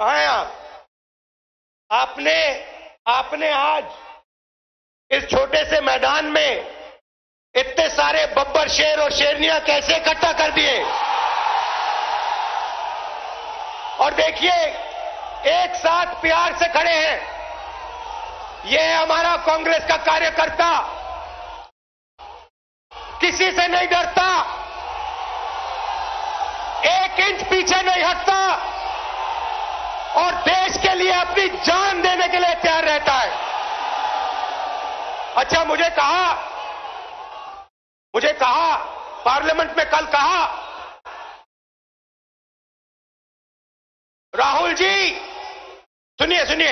कहां हैं आप? आपने आज इस छोटे से मैदान में इतने सारे बब्बर शेर और शेरनियां कैसे इकट्ठा कर दिए? और देखिए, एक साथ प्यार से खड़े हैं। यह हमारा कांग्रेस का कार्यकर्ता, किसी से नहीं डरता, एक इंच पीछे नहीं हटता और देश के लिए अपनी जान देने के लिए तैयार रहता है। अच्छा, मुझे कहा पार्लियामेंट में कल कहा, राहुल जी सुनिए,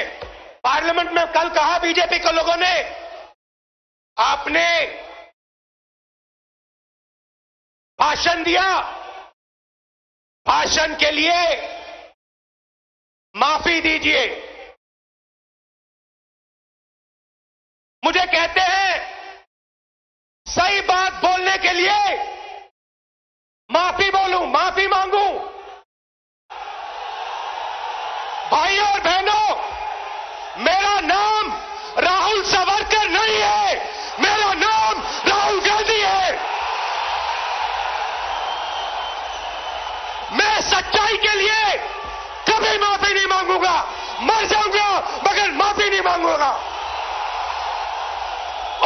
पार्लियामेंट में कल कहा बीजेपी के लोगों ने, आपने भाषण दिया, भाषण के लिए माफी दीजिए। मुझे कहते हैं सही बात बोलने के लिए माफी मांगूं। भाइयों और बहनों, मेरा नाम राहुल सावरकर नहीं है, मेरा नाम राहुल गांधी है। मैं सच्चाई के लिए कभी माफी नहीं मांगूंगा। मर जाऊंगा मगर माफी नहीं मांगूंगा,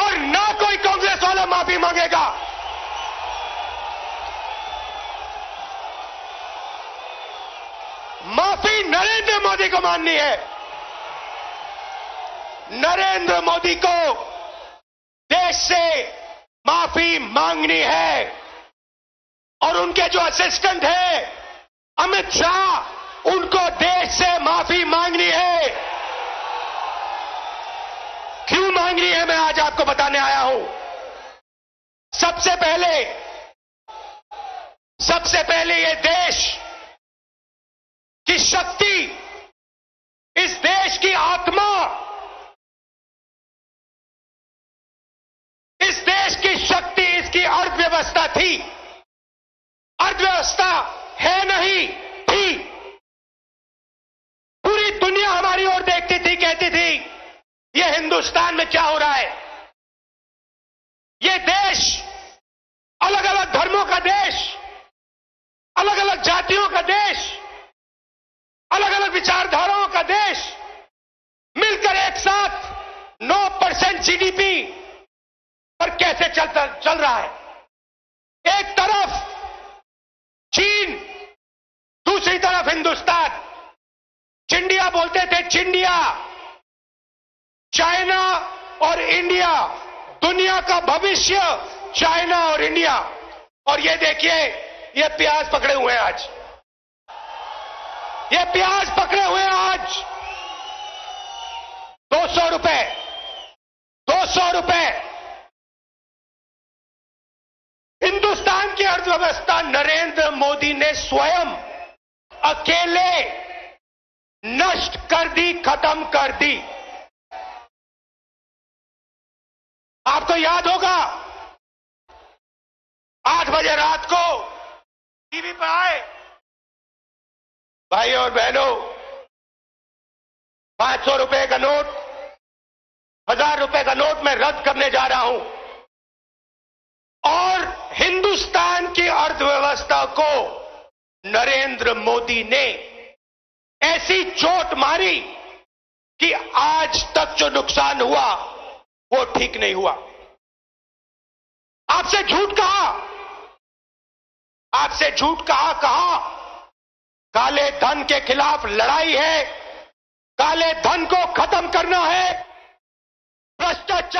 और ना कोई कांग्रेस वाला माफी मांगेगा। माफी नरेंद्र मोदी को मांगनी है। नरेंद्र मोदी को देश से माफी मांगनी है, और उनके जो असिस्टेंट हैं अमित शाह, उनको देश से माफी मांगनी है। क्यों मांगनी है, मैं आज आपको बताने आया हूं। सबसे पहले ये देश की शक्ति, इस देश की आत्मा, इस देश की शक्ति इसकी अर्थव्यवस्था थी, अर्थव्यवस्था है नहीं, थी। पूरी दुनिया हमारी ओर देखती थी, कहती थी ये हिंदुस्तान में क्या हो रहा है, ये देश अलग अलग धर्मों का देश, अलग अलग जातियों का देश, अलग अलग विचारधाराओं का देश, मिलकर एक साथ 9% जीडीपी पर कैसे चल रहा है। एक तरफ चीन, दूसरी तरफ हिंदुस्तान। चिंडिया बोलते थे, चिंडिया, चाइना और इंडिया, दुनिया का भविष्य चाइना और इंडिया। और ये देखिए, ये प्याज पकड़े हुए हैं आज, ये प्याज पकड़े हुए हैं आज। 200 रुपए हिंदुस्तान की अर्थव्यवस्था नरेंद्र मोदी ने स्वयं अकेले नष्ट कर दी, खत्म कर दी। आपको याद होगा, 8 बजे रात को टीवी पर आए, भाई और बहनों, 500 रुपए का नोट, 1000 रुपए का नोट मैं रद्द करने जा रहा हूं, और हिंदुस्तान की अर्थव्यवस्था को नरेंद्र मोदी ने ऐसी चोट मारी कि आज तक जो नुकसान हुआ वो ठीक नहीं हुआ। आपसे झूठ कहा, कहा काले धन के खिलाफ लड़ाई है, काले धन को खत्म करना है, भ्रष्टाचार